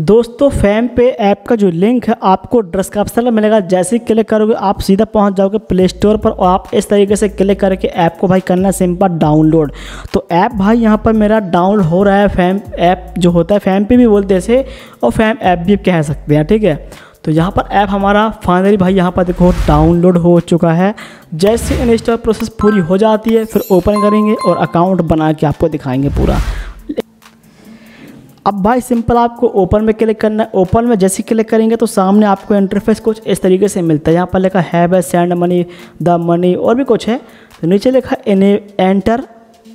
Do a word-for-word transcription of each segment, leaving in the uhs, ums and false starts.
दोस्तों फैम पे ऐप का जो लिंक है आपको डिस्क्रिप्शन में मिलेगा। जैसे ही क्लिक करोगे आप सीधा पहुंच जाओगे प्ले स्टोर पर और आप इस तरीके से क्लिक करके ऐप को भाई करना है सिंपल डाउनलोड। तो ऐप भाई यहां पर मेरा डाउनलोड हो रहा है। फैम ऐप जो होता है फैम पे भी बोलते हैं और फैम ऐप भी कह सकते हैं, ठीक है। तो यहाँ पर ऐप हमारा फाइनली भाई यहाँ पर देखो डाउनलोड हो चुका है। जैसे इंस्टॉल प्रोसेस पूरी हो जाती है फिर ओपन करेंगे और अकाउंट बना के आपको दिखाएंगे पूरा। अब भाई सिंपल आपको ओपन में क्लिक करना है। ओपन में जैसे क्लिक करेंगे तो सामने आपको इंटरफेस कुछ इस तरीके से मिलता है। यहाँ पर लिखा have send money the money और भी कुछ है। तो नीचे लिखा एंटर,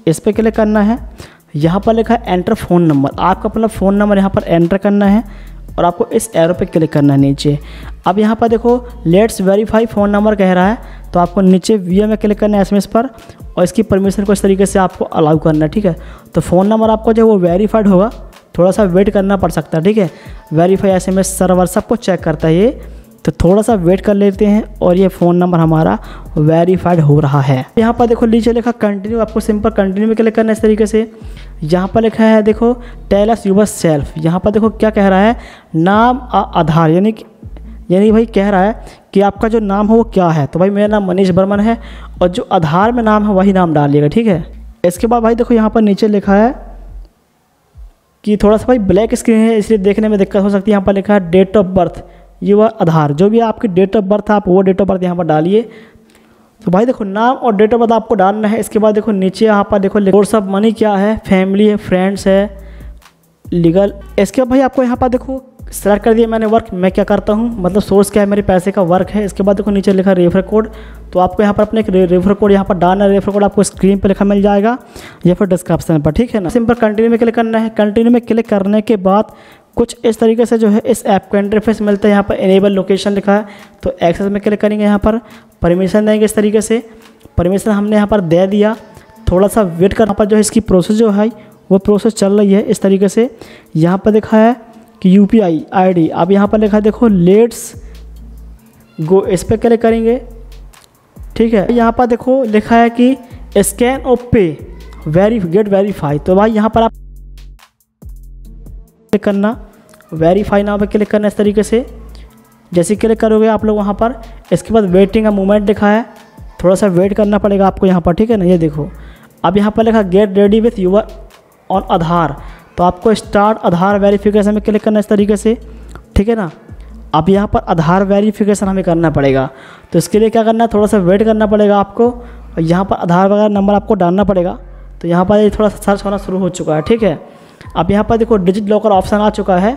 इस पर क्लिक करना है। यहाँ पर लिखा एंटर फ़ोन नंबर, आपका अपना फ़ोन नंबर यहाँ पर एंटर करना है और आपको इस एरो पे क्लिक करना है नीचे। अब यहाँ पर देखो लेट्स वेरीफाई फ़ोन नंबर कह रहा है, तो आपको नीचे वी ए में क्लिक करना है एस एम एस पर और इसकी परमिशन को इस तरीके से आपको अलाउ करना है, ठीक है। तो फ़ोन नंबर आपको जो वो वेरीफाइड होगा, थोड़ा सा वेट करना पड़ सकता है, ठीक है। Verify S M S server सबको चेक करता है ये, तो थोड़ा सा वेट कर लेते हैं और ये फ़ोन नंबर हमारा वेरीफाइड हो रहा है। यहाँ पर देखो नीचे लिखा कंटिन्यू, आपको सिंपल कंटिन्यू में क्लिक करना है इस तरीके से। यहाँ पर लिखा है देखो टेल अस योर सेल्फ, यहाँ पर देखो क्या कह रहा है नाम आधार, यानी कि यानी भाई कह रहा है कि आपका जो नाम हो वो क्या है। तो भाई मेरा नाम मनीष बर्मन है और जो आधार में नाम है वही नाम डालिएगा, ठीक है। इसके बाद भाई देखो यहाँ पर नीचे लिखा है कि थोड़ा सा भाई ब्लैक स्क्रीन है इसलिए देखने में दिक्कत हो सकती है। यहाँ पर लिखा है डेट ऑफ बर्थ, ये वह आधार जो भी आपकी डेट ऑफ बर्थ है आप वो डेट ऑफ बर्थ यहाँ पर डालिए। तो भाई देखो नाम और डेट ऑफ बर्थ आपको डालना है। इसके बाद देखो नीचे यहाँ पर देखो सोर्स ऑफ मनी क्या है, फैमिली है, फ्रेंड्स है, लीगल। इसके बाद भाई आपको यहाँ पर देखो सेलेक्ट कर दिया मैंने वर्क, मैं क्या करता हूँ मतलब सोर्स क्या है मेरे पैसे का वर्क है। इसके बाद देखो नीचे लिखा रेफर कोड, तो आपको यहाँ पर अपने एक रेफर कोड यहाँ पर डालना है। रेफर कोड आपको स्क्रीन पर लिखा मिल जाएगा या फिर डिस्क्रिप्शन पर, ठीक है ना। सिंपल कंटिन्यू में क्लिक करना है। कंटिन्यू में क्लिक करने के बाद कुछ इस तरीके से जो है इस ऐप का इंटरफेस मिलता है। यहाँ पर इनेबल लोकेशन लिखा है तो एक्सेस में क्लिक करेंगे, यहाँ पर परमिशन देंगे इस तरीके से। परमिशन हमने यहाँ पर दे दिया, थोड़ा सा वेट करना पर जो है इसकी प्रोसेस जो है वो प्रोसेस चल रही है इस तरीके से। यहाँ पर देखा है कि U P I I D, अब यहाँ पर लिखा है देखो लेट्स गो, इस पर क्लिक करेंगे, ठीक है। यहाँ पर देखो लिखा है कि स्कैन और पे वेरी गेट वेरीफाई, तो भाई यहाँ पर आप क्लिक करना वेरीफाई नाम पर क्लिक करना इस तरीके से। जैसे क्लिक करोगे आप लोग वहाँ पर, इसके बाद वेटिंग का मूवमेंट दिखा है, थोड़ा सा वेट करना पड़ेगा आपको यहाँ पर, ठीक है ना। ये देखो अब यहाँ पर लिखा get ready with your own Aadhaar, तो आपको स्टार्ट आधार वेरीफिकेशन में क्लिक करना इस तरीके से, ठीक है ना। अब यहाँ पर आधार वेरीफिकेशन हमें करना पड़ेगा, तो इसके लिए क्या करना है थोड़ा सा वेट करना पड़ेगा आपको। यहाँ पर आधार वगैरह नंबर आपको डालना पड़ेगा, तो यहाँ पर ये थोड़ा सा सर्च होना शुरू हो चुका है, ठीक है। अब यहाँ पर देखो डिजिटल लॉकर ऑप्शन आ चुका है,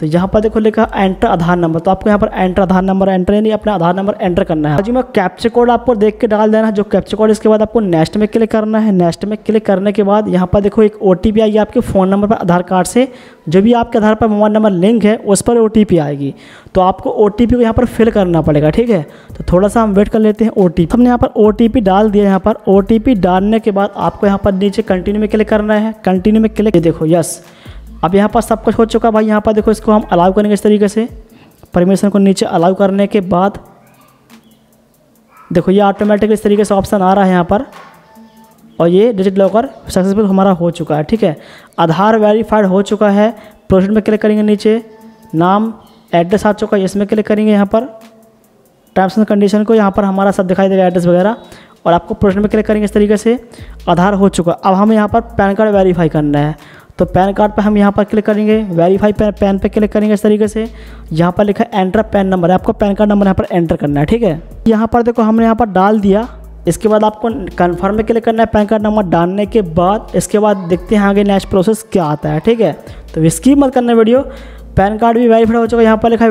तो यहाँ पर देखो लिखा एंटर आधार नंबर, तो आपको यहाँ पर एंटर आधार नंबर एंटर यानी अपना आधार नंबर एंटर करना है। जी मैं कैप्चा कोड आपको देख के डाल देना है जो कैप्चा कोड। इसके बाद आपको नेक्स्ट में क्लिक करना है। नेक्स्ट में क्लिक करने के बाद यहाँ पर देखो एक ओ टी पी आएगी आपके फ़ोन नंबर पर, आधार कार्ड से जो भी आपके आधार पर मोबाइल नंबर लिंक है उस पर ओ टी पी आएगी, तो आपको ओ टी पी को यहाँ पर फिल करना पड़ेगा, ठीक है। तो थोड़ा सा हम वेट कर लेते हैं। ओ टी पी हमने यहाँ पर ओ टी पी डाल दिया। यहाँ पर ओ टी पी डालने के बाद आपको यहाँ पर नीचे कंटिन्यू में क्लिक करना है। कंटिन्यू में क्लिक देखो यस, अब यहाँ पर सब कुछ हो चुका है भाई। यहाँ पर देखो इसको हम अलाउ करेंगे इस तरीके से। परमिशन को नीचे अलाउ करने के बाद देखो ये ऑटोमेटिकली इस तरीके से ऑप्शन आ रहा है यहाँ पर, और ये डिजिटल लॉकर सक्सेसफुल हमारा हो चुका है, ठीक है। आधार वेरीफाइड हो चुका है। प्रोसेस में क्लिक करेंगे, नीचे नाम एड्रेस आ चुका है, इसमें क्लिक करेंगे। यहाँ पर टर्म्स एंड कंडीशन को यहाँ पर हमारा सब दिखाई देगा एड्रेस वगैरह, और आपको प्रोसेस में क्लिक करेंगे इस तरीके से। आधार हो चुका। अब हमें यहाँ पर पैन कार्ड वेरीफाई करना है, तो पैन कार्ड पर हम यहाँ पर क्लिक करेंगे। वेरीफाई पैन पैन पर क्लिक करेंगे इस तरीके से। यहाँ पर लिखा है एंटर पैन नंबर, आपको पैन कार्ड नंबर यहाँ पर एंटर करना है, ठीक है। यहाँ पर देखो हमने यहाँ पर डाल दिया। इसके बाद आपको कन्फर्म में क्लिक करना है पैन कार्ड नंबर डालने के बाद। इसके बाद देखते हैं आगे नेक्स्ट प्रोसेस क्या आता है, ठीक है। तो इसकी मत करना वीडियो। पैन कार्ड भी वेरीफाइड हो चुका है। यहाँ पर लिखा है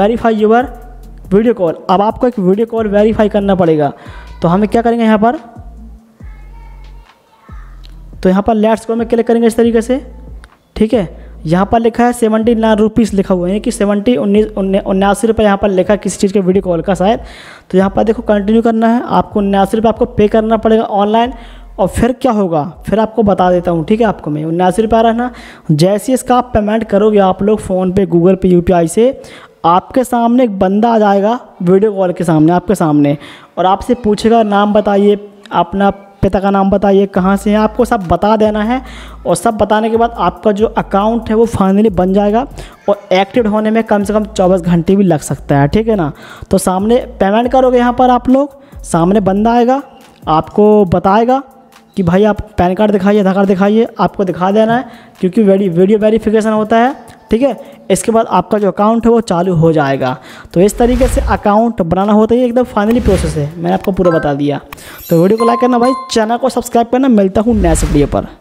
वेरीफाई यूअर वीडियो कॉल, अब आपको एक वीडियो कॉल वेरीफाई करना पड़ेगा। तो हमें क्या करेंगे यहाँ पर, तो यहाँ पर लेट्स गो में क्लिक करेंगे इस तरीके से, ठीक है। यहाँ पर लिखा है सेवेंटी नाइन रुपीज़ लिखा हुआ है, यानी कि सेवेंटी उन्नीस उन्यासी रुपये यहाँ पर लिखा किसी चीज़ के वीडियो कॉल का शायद। तो यहाँ पर देखो कंटिन्यू करना है आपको, उन्यासी रुपये आपको पे करना पड़ेगा ऑनलाइन, और फिर क्या होगा फिर आपको बता देता हूँ, ठीक है। आपको मैं उन्यासी रुपये आ रहा है ना, जैसे इसका आप पेमेंट करोगे आप लोग PhonePe, Google Pay, U P I से, आपके सामने एक बंदा आ जाएगा वीडियो कॉल के सामने आपके सामने, और आपसे पूछेगा नाम बताइए, अपना पिता का नाम बताइए, कहाँ से हैं, आपको सब बता देना है। और सब बताने के बाद आपका जो अकाउंट है वो फाइनली बन जाएगा और एक्टिव होने में कम से कम चौबीस घंटे भी लग सकता है, ठीक है ना। तो सामने पेमेंट करोगे यहाँ पर आप लोग, सामने बंदा आएगा आपको बताएगा कि भाई आप पैन कार्ड दिखाइए, आधार कार्ड दिखाइए, आपको दिखा देना है क्योंकि वीडियो वेरीफिकेशन होता है, ठीक है। इसके बाद आपका जो अकाउंट है वो चालू हो जाएगा। तो इस तरीके से अकाउंट बनाना होता है, एकदम फाइनली प्रोसेस है, मैंने आपको पूरा बता दिया। तो वीडियो को लाइक करना भाई, चैनल को सब्सक्राइब करना, मिलता हूँ नेक्स्ट वीडियो पर।